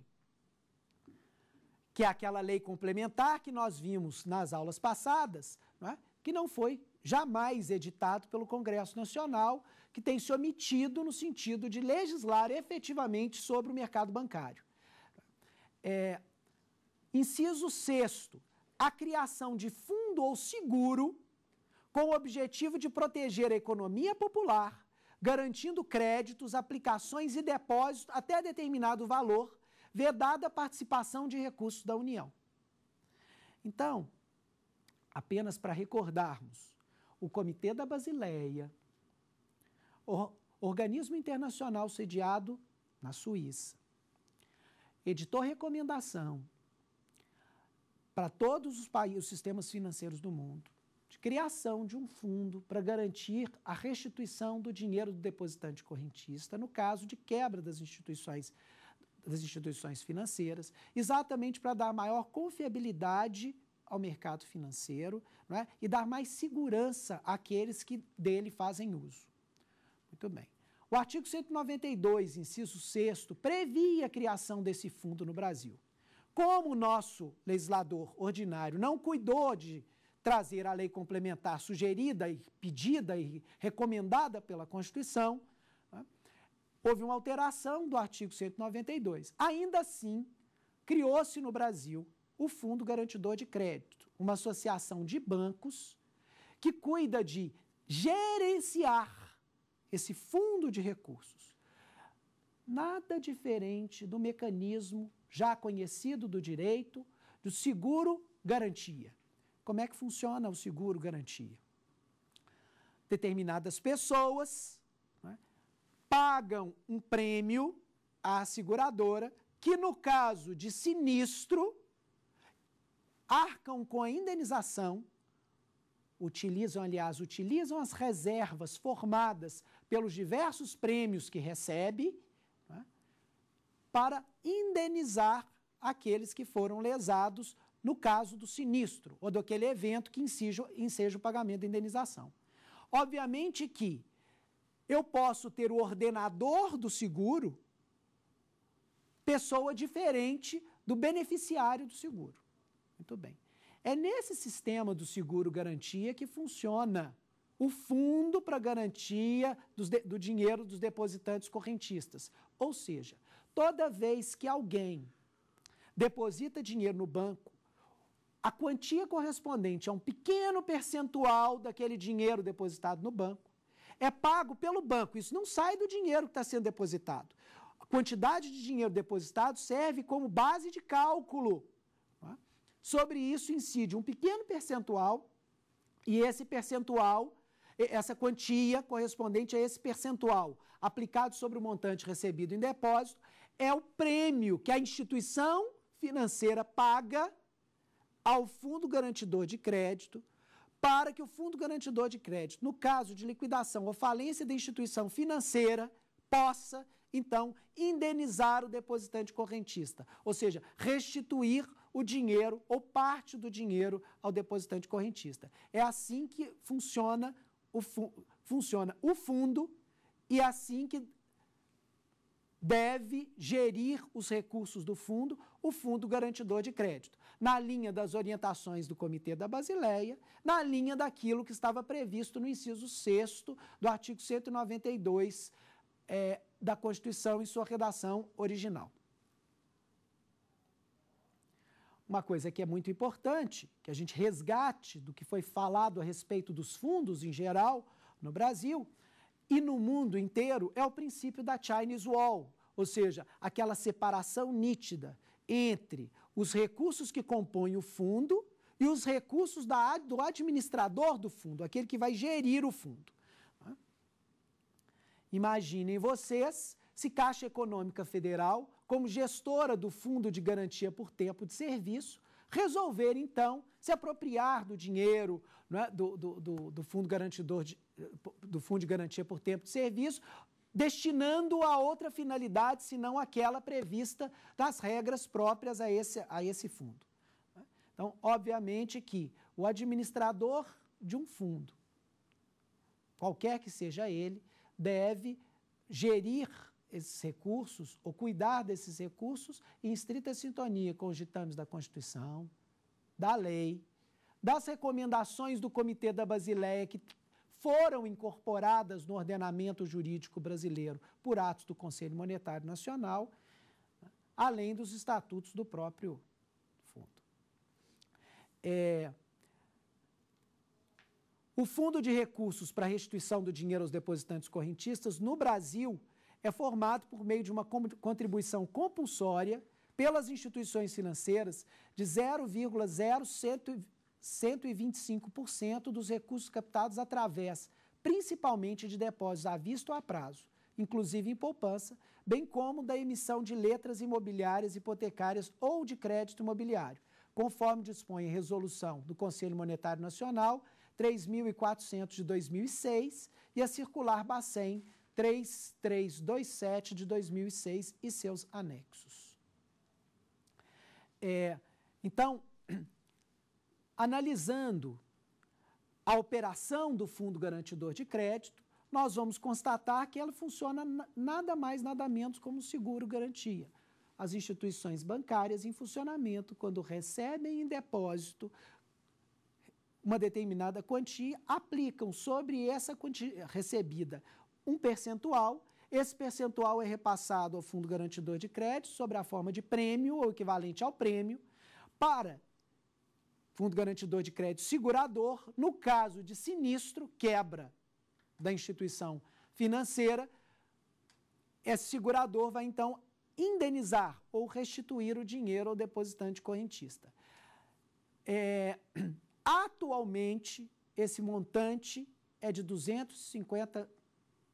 que é aquela lei complementar que nós vimos nas aulas passadas, não é? Que não foi jamais editado pelo Congresso Nacional, que tem se omitido no sentido de legislar efetivamente sobre o mercado bancário. É, inciso sexto, a criação de fundo ou seguro com o objetivo de proteger a economia popular, garantindo créditos, aplicações e depósitos até determinado valor, vedada a participação de recursos da União. Então, apenas para recordarmos, o Comitê da Basileia, organismo internacional sediado na Suíça, editou recomendação para todos os países, os sistemas financeiros do mundo, de criação de um fundo para garantir a restituição do dinheiro do depositante correntista no caso de quebra das instituições, das instituições financeiras, exatamente para dar maior confiabilidade ao mercado financeiro, não é? E dar mais segurança àqueles que dele fazem uso. Muito bem. O artigo cento e noventa e dois, inciso sexto, previa a criação desse fundo no Brasil. Como o nosso legislador ordinário não cuidou de trazer a lei complementar sugerida e pedida e recomendada pela Constituição, não é? Houve uma alteração do artigo cento e noventa e dois. Ainda assim, criou-se no Brasil o Fundo Garantidor de Crédito, uma associação de bancos que cuida de gerenciar esse fundo de recursos. Nada diferente do mecanismo já conhecido do direito do seguro-garantia. Como é que funciona o seguro-garantia? Determinadas pessoas, né, pagam um prêmio à seguradora que, no caso de sinistro, arcam com a indenização, utilizam, aliás, utilizam as reservas formadas pelos diversos prêmios que recebe, né, para indenizar aqueles que foram lesados no caso do sinistro ou daquele evento que enseja, enseja o pagamento da indenização. Obviamente que eu posso ter o ordenador do seguro, pessoa diferente do beneficiário do seguro. Muito bem. É nesse sistema do seguro-garantia que funciona o fundo para garantia dos de, do dinheiro dos depositantes correntistas. Ou seja, toda vez que alguém deposita dinheiro no banco, a quantia correspondente a um pequeno percentual daquele dinheiro depositado no banco é pago pelo banco. Isso não sai do dinheiro que está sendo depositado. A quantidade de dinheiro depositado serve como base de cálculo. Sobre isso incide um pequeno percentual e esse percentual, essa quantia correspondente a esse percentual aplicado sobre o montante recebido em depósito é o prêmio que a instituição financeira paga ao Fundo Garantidor de Crédito para que o Fundo Garantidor de Crédito, no caso de liquidação ou falência da instituição financeira, possa, então, indenizar o depositante correntista, ou seja, restituir o dinheiro ou parte do dinheiro ao depositante correntista. É assim que funciona o, fu funciona o fundo e é assim que deve gerir os recursos do fundo, o Fundo Garantidor de Crédito, na linha das orientações do Comitê da Basileia, na linha daquilo que estava previsto no inciso sexto do artigo cento e noventa e dois é, da Constituição em sua redação original. Uma coisa que é muito importante, que a gente resgate do que foi falado a respeito dos fundos em geral no Brasil e no mundo inteiro, é o princípio da Chinese Wall, ou seja, aquela separação nítida entre os recursos que compõem o fundo e os recursos da, do administrador do fundo, aquele que vai gerir o fundo. Imaginem vocês se Caixa Econômica Federal, como gestora do Fundo de Garantia por Tempo de Serviço, resolver, então, se apropriar do dinheiro, né, do, do, do, do, fundo garantidor de, do Fundo de Garantia por Tempo de Serviço, destinando-o a outra finalidade, senão aquela prevista das regras próprias a esse, a esse fundo. Então, obviamente que o administrador de um fundo, qualquer que seja ele, deve gerir esses recursos, ou cuidar desses recursos, em estrita sintonia com os ditames da Constituição, da lei, das recomendações do Comitê da Basileia, que foram incorporadas no ordenamento jurídico brasileiro por atos do Conselho Monetário Nacional, além dos estatutos do próprio fundo. É... O Fundo de Recursos para Restituição do Dinheiro aos Depositantes Correntistas, no Brasil, é formado por meio de uma contribuição compulsória pelas instituições financeiras de zero vírgula zero cento e vinte e cinco por cento dos recursos captados através, principalmente, de depósitos à vista ou a prazo, inclusive em poupança, bem como da emissão de letras imobiliárias, hipotecárias ou de crédito imobiliário, conforme dispõe a Resolução do Conselho Monetário Nacional três mil e quatrocentos de dois mil e seis e a Circular Bacen três mil trezentos e vinte e sete de dois mil e seis e seus anexos. É, então, analisando a operação do Fundo Garantidor de Crédito, nós vamos constatar que ela funciona nada mais, nada menos como seguro-garantia. As instituições bancárias em funcionamento, quando recebem em depósito uma determinada quantia, aplicam sobre essa quantia recebida um percentual, esse percentual é repassado ao Fundo Garantidor de Crédito sobre a forma de prêmio ou equivalente ao prêmio para Fundo Garantidor de Crédito segurador, no caso de sinistro, quebra da instituição financeira, esse segurador vai então indenizar ou restituir o dinheiro ao depositante correntista. É, atualmente, esse montante é de duzentos e cinquenta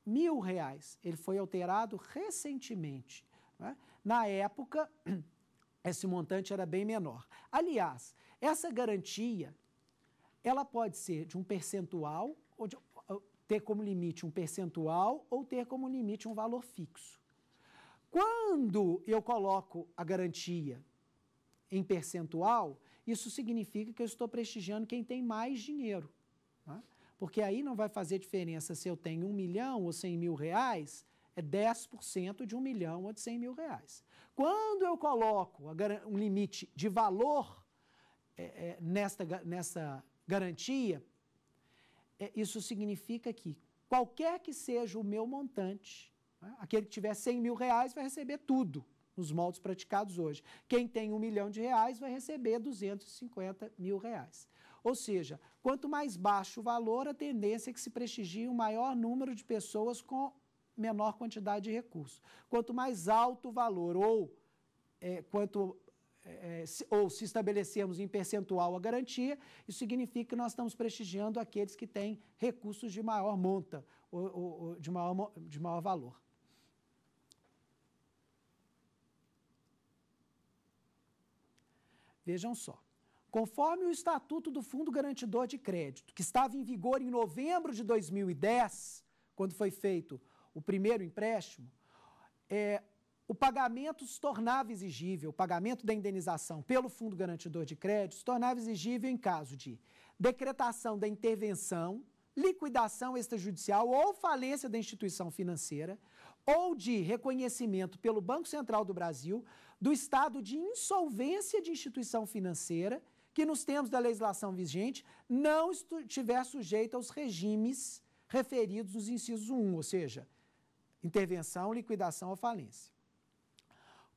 mil reais. Ele foi alterado recentemente. Né? Na época, esse montante era bem menor. Aliás, essa garantia, ela pode ser de um percentual, ou de, ter como limite um percentual ou ter como limite um valor fixo. Quando eu coloco a garantia em percentual, isso significa que eu estou prestigiando quem tem mais dinheiro, né? Porque aí não vai fazer diferença se eu tenho um milhão ou cem mil reais, é dez por cento de um milhão ou de cem mil reais. Quando eu coloco um limite de valor é, é, nesta, nessa garantia, é, isso significa que qualquer que seja o meu montante, né, aquele que tiver cem mil reais vai receber tudo nos moldes praticados hoje. Quem tem um milhão de reais vai receber duzentos e cinquenta mil reais. Ou seja, quanto mais baixo o valor, a tendência é que se prestigie um maior número de pessoas com menor quantidade de recursos. Quanto mais alto o valor ou, é, quanto, é, se, ou se estabelecermos em percentual a garantia, isso significa que nós estamos prestigiando aqueles que têm recursos de maior monta, ou, ou, ou de, maior, de maior valor. Vejam só. Conforme o Estatuto do Fundo Garantidor de Crédito, que estava em vigor em novembro de dois mil e dez, quando foi feito o primeiro empréstimo, é, o pagamento se tornava exigível, o pagamento da indenização pelo Fundo Garantidor de Crédito se tornava exigível em caso de decretação da intervenção, liquidação extrajudicial ou falência da instituição financeira, ou de reconhecimento pelo Banco Central do Brasil do estado de insolvência de instituição financeira que, nos termos da legislação vigente, não estiver sujeita aos regimes referidos nos incisos um, ou seja, intervenção, liquidação ou falência.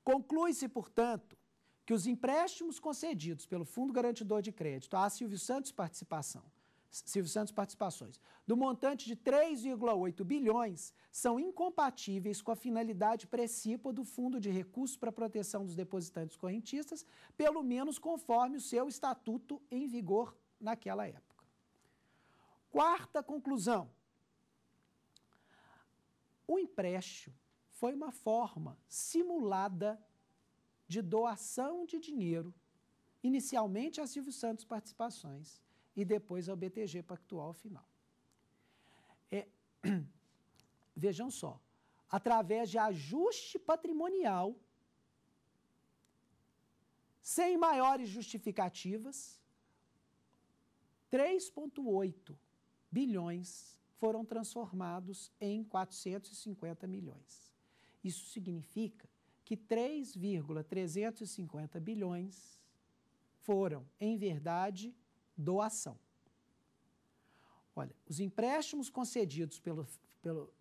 Conclui-se, portanto, que os empréstimos concedidos pelo Fundo Garantidor de Crédito a Silvio Santos Participação, Silvio Santos Participações, do montante de três vírgula oito bilhões, são incompatíveis com a finalidade precípua do Fundo de Recursos para a Proteção dos Depositantes Correntistas, pelo menos conforme o seu estatuto em vigor naquela época. Quarta conclusão. O empréstimo foi uma forma simulada de doação de dinheiro, inicialmente a Silvio Santos Participações, e depois ao B T G Pactual final. É, vejam só, através de ajuste patrimonial, sem maiores justificativas, três vírgula oito bilhões foram transformados em quatrocentos e cinquenta milhões. Isso significa que três vírgula trezentos e cinquenta bilhões foram, em verdade, doação. Olha, os empréstimos concedidos pelo, pelo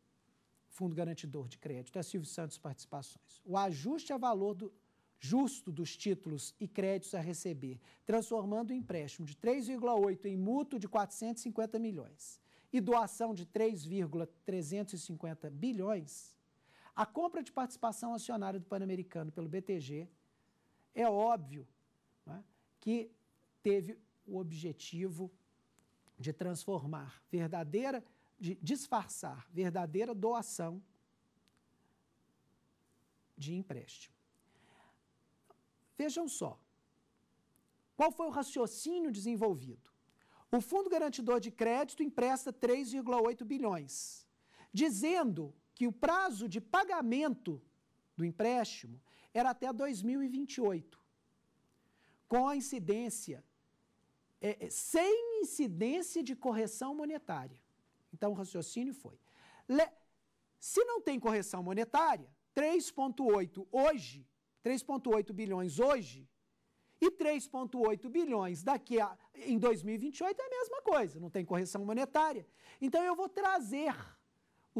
Fundo Garantidor de Crédito, a Silvio Santos Participações, o ajuste a valor do, justo dos títulos e créditos a receber, transformando o empréstimo de três vírgula oito em mútuo de quatrocentos e cinquenta milhões e doação de três vírgula trezentos e cinquenta bilhões, a compra de participação acionária do Pan-Americano pelo B T G, é óbvio, né, que teve o objetivo de transformar verdadeira, de disfarçar verdadeira doação de empréstimo. Vejam só, qual foi o raciocínio desenvolvido? O Fundo Garantidor de Crédito empresta três vírgula oito bilhões, dizendo que o prazo de pagamento do empréstimo era até dois mil e vinte e oito, com a incidência É, sem incidência de correção monetária. Então, o raciocínio foi, le, se não tem correção monetária, três vírgula oito hoje, três vírgula oito bilhões hoje e três vírgula oito bilhões daqui a, em dois mil e vinte e oito é a mesma coisa, não tem correção monetária. Então, eu vou trazer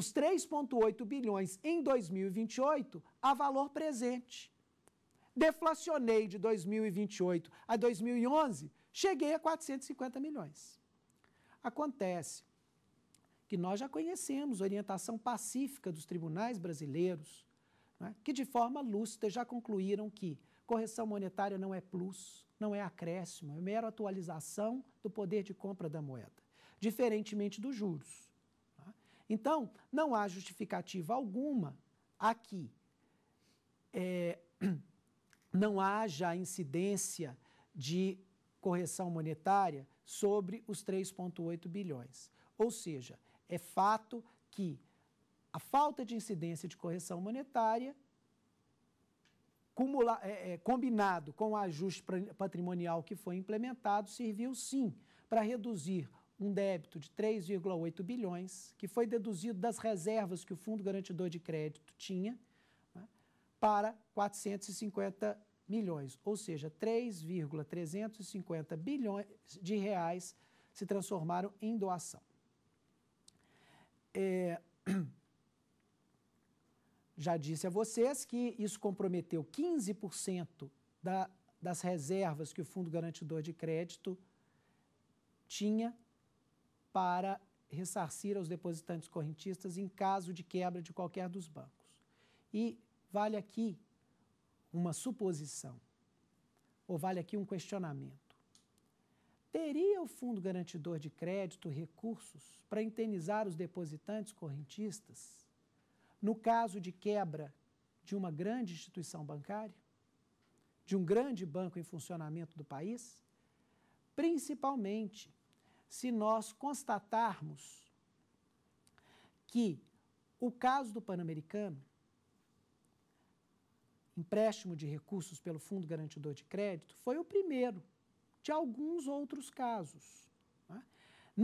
os três vírgula oito bilhões em dois mil e vinte e oito a valor presente. Deflacionei de dois mil e vinte e oito a dois mil e onze, cheguei a quatrocentos e cinquenta milhões. Acontece que nós já conhecemos a orientação pacífica dos tribunais brasileiros, né, que de forma lúcida já concluíram que correção monetária não é plus, não é acréscimo, é mera atualização do poder de compra da moeda, diferentemente dos juros. Tá? Então, não há justificativa alguma aqui. É, não haja incidência de correção monetária sobre os três vírgula oito bilhões. Ou seja, é fato que a falta de incidência de correção monetária, cumula, é, é, combinado com o ajuste patrimonial que foi implementado, serviu sim para reduzir um débito de três vírgula oito bilhões, que foi deduzido das reservas que o Fundo Garantidor de Crédito tinha, né, para quatrocentos e cinquenta milhões, ou seja, três vírgula trezentos e cinquenta bilhões de reais se transformaram em doação. É, já disse a vocês que isso comprometeu quinze por cento da, das reservas que o Fundo Garantidor de Crédito tinha para ressarcir aos depositantes correntistas em caso de quebra de qualquer dos bancos. E vale aqui uma suposição, ou vale aqui um questionamento. Teria o Fundo Garantidor de Crédito recursos para indenizar os depositantes correntistas no caso de quebra de uma grande instituição bancária, de um grande banco em funcionamento do país? Principalmente se nós constatarmos que o caso do Pan-Americano, empréstimo de recursos pelo Fundo Garantidor de Crédito, foi o primeiro de alguns outros casos.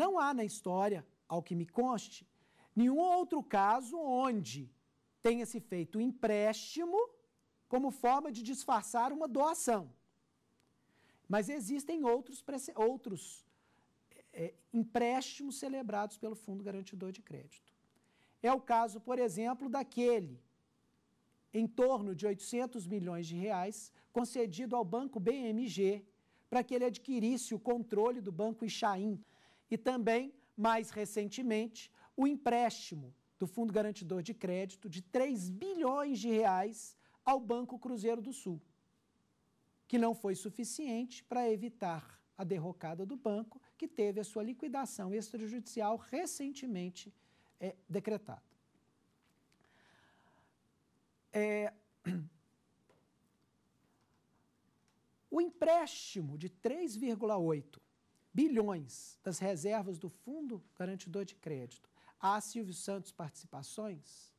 Não há na história, ao que me conste, nenhum outro caso onde tenha se feito empréstimo como forma de disfarçar uma doação. Mas existem outros, outros é, empréstimos celebrados pelo Fundo Garantidor de Crédito. É o caso, por exemplo, daquele em torno de oitocentos milhões de reais concedido ao Banco B M G para que ele adquirisse o controle do Banco Ishaim e também, mais recentemente, o empréstimo do Fundo Garantidor de Crédito de três bilhões de reais ao Banco Cruzeiro do Sul, que não foi suficiente para evitar a derrocada do banco, que teve a sua liquidação extrajudicial recentemente é, decretada. É... O empréstimo de três vírgula oito bilhões das reservas do Fundo Garantidor de Crédito a Silvio Santos Participações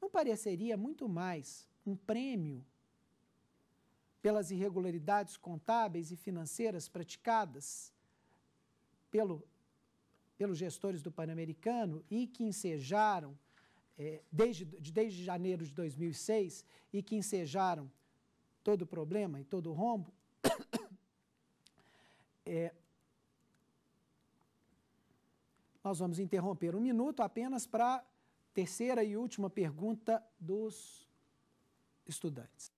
não pareceria muito mais um prêmio pelas irregularidades contábeis e financeiras praticadas pelo, pelos gestores do Pan-Americano e que ensejaram, é, desde, desde janeiro de dois mil e seis, e que ensejaram todo o problema e todo o rombo, é, nós vamos interromper um minuto apenas para a terceira e última pergunta dos estudantes.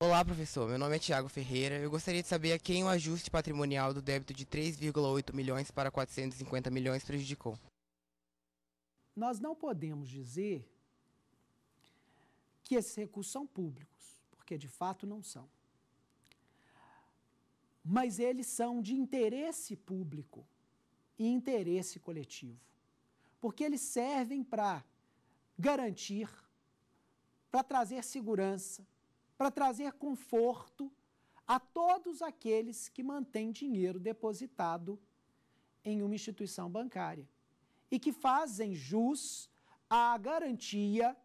Olá, professor. Meu nome é Thiago Ferreira. Eu gostaria de saber a quem o ajuste patrimonial do débito de três vírgula oito milhões para quatrocentos e cinquenta milhões prejudicou. Nós não podemos dizer que esses recursos são públicos, porque de fato não são. Mas eles são de interesse público e interesse coletivo, porque eles servem para garantir, para trazer segurança, para trazer conforto a todos aqueles que mantêm dinheiro depositado em uma instituição bancária e que fazem jus à garantia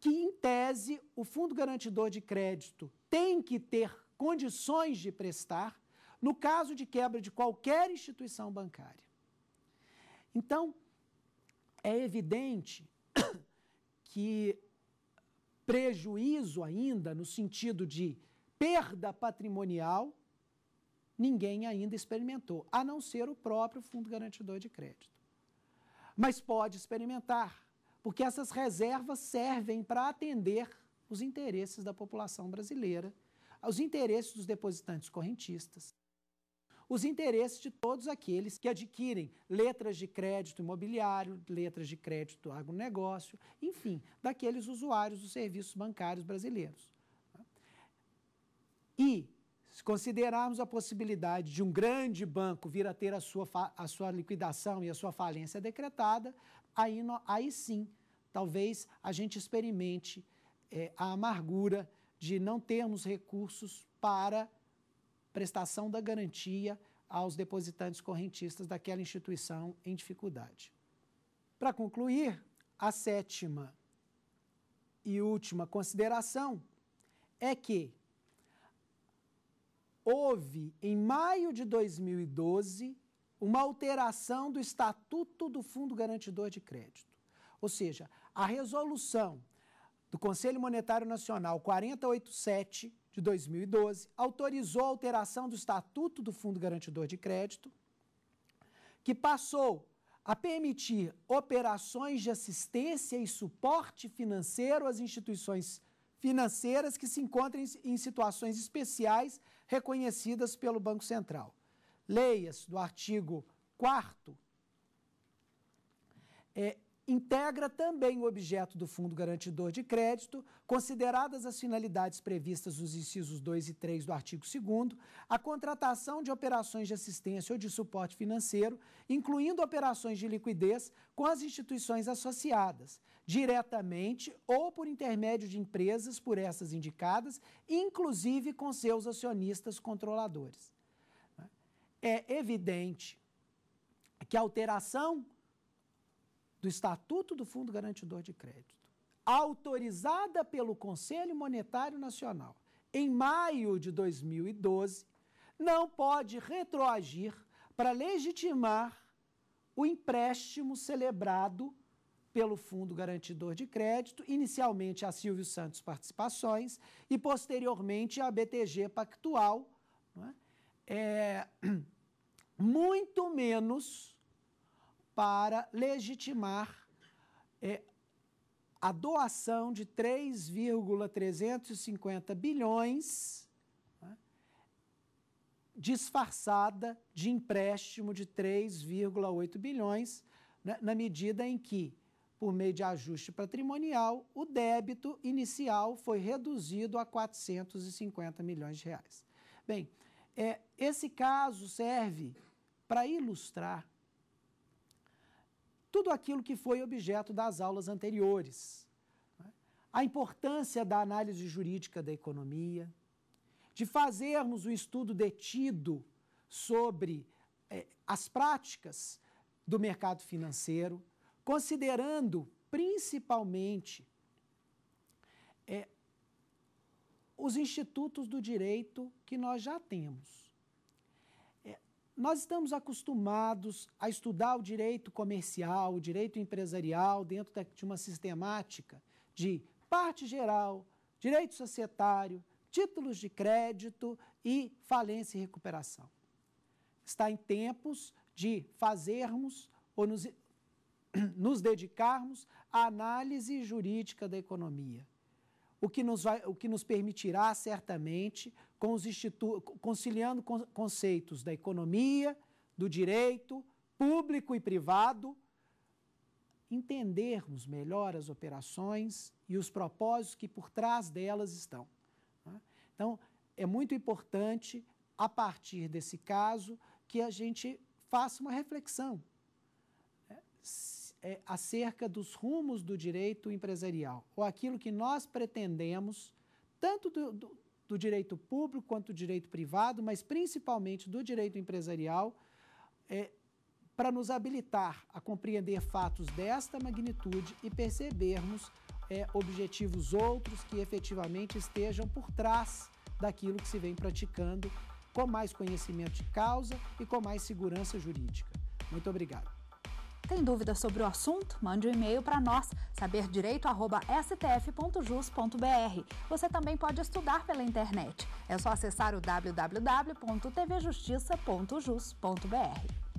que, em tese, o Fundo Garantidor de Crédito tem que ter condições de prestar no caso de quebra de qualquer instituição bancária. Então, é evidente que prejuízo ainda, no sentido de perda patrimonial, ninguém ainda experimentou, a não ser o próprio Fundo Garantidor de Crédito. Mas pode experimentar, porque essas reservas servem para atender os interesses da população brasileira, os interesses dos depositantes correntistas, os interesses de todos aqueles que adquirem letras de crédito imobiliário, letras de crédito agronegócio, enfim, daqueles usuários dos serviços bancários brasileiros. E, se considerarmos a possibilidade de um grande banco vir a ter a sua, a sua liquidação e a sua falência decretada, aí, aí sim, talvez a gente experimente é, a amargura de não termos recursos para prestação da garantia aos depositantes correntistas daquela instituição em dificuldade. Para concluir, a sétima e última consideração é que houve, em maio de dois mil e doze, uma alteração do Estatuto do Fundo Garantidor de Crédito, ou seja, a resolução do Conselho Monetário Nacional quatro oito sete, de dois mil e doze, autorizou a alteração do Estatuto do Fundo Garantidor de Crédito, que passou a permitir operações de assistência e suporte financeiro às instituições financeiras que se encontrem em situações especiais reconhecidas pelo Banco Central, Leia-se do artigo quarto, é, integra também o objeto do Fundo Garantidor de Crédito, consideradas as finalidades previstas nos incisos dois e três do artigo segundo, a contratação de operações de assistência ou de suporte financeiro, incluindo operações de liquidez com as instituições associadas, diretamente ou por intermédio de empresas por essas indicadas, inclusive com seus acionistas controladores. É evidente que a alteração do Estatuto do Fundo Garantidor de Crédito, autorizada pelo Conselho Monetário Nacional em maio de dois mil e doze, não pode retroagir para legitimar o empréstimo celebrado pelo Fundo Garantidor de Crédito, inicialmente a Silvio Santos Participações e, posteriormente, a B T G Pactual, não é? É, muito menos para legitimar é, a doação de três vírgula trezentos e cinquenta bilhões, né, disfarçada de empréstimo de três vírgula oito bilhões, né, na medida em que, por meio de ajuste patrimonial, o débito inicial foi reduzido a quatrocentos e cinquenta milhões de reais. Bem, é, esse caso serve para ilustrar tudo aquilo que foi objeto das aulas anteriores. A importância da análise jurídica da economia, de fazermos um estudo detido sobre eh, as práticas do mercado financeiro, considerando principalmente eh, os institutos do direito que nós já temos. Nós estamos acostumados a estudar o direito comercial, o direito empresarial, dentro de uma sistemática de parte geral, direito societário, títulos de crédito e falência e recuperação. Está em tempos de fazermos ou nos, nos dedicarmos à análise jurídica da economia, o que nos, vai, o que nos permitirá certamente, com os institutos, conciliando conceitos da economia, do direito, público e privado, entendermos melhor as operações e os propósitos que por trás delas estão. Então, é muito importante, a partir desse caso, que a gente faça uma reflexão acerca dos rumos do direito empresarial, ou aquilo que nós pretendemos, tanto do, do do direito público quanto do direito privado, mas principalmente do direito empresarial, é, para nos habilitar a compreender fatos desta magnitude e percebermos é, objetivos outros que efetivamente estejam por trás daquilo que se vem praticando, com mais conhecimento de causa e com mais segurança jurídica. Muito obrigado. Tem dúvidas sobre o assunto? Mande um e-mail para nós, saber direito arroba s t f ponto jus ponto b r. Você também pode estudar pela internet. É só acessar o w w w ponto t v justiça ponto jus ponto b r.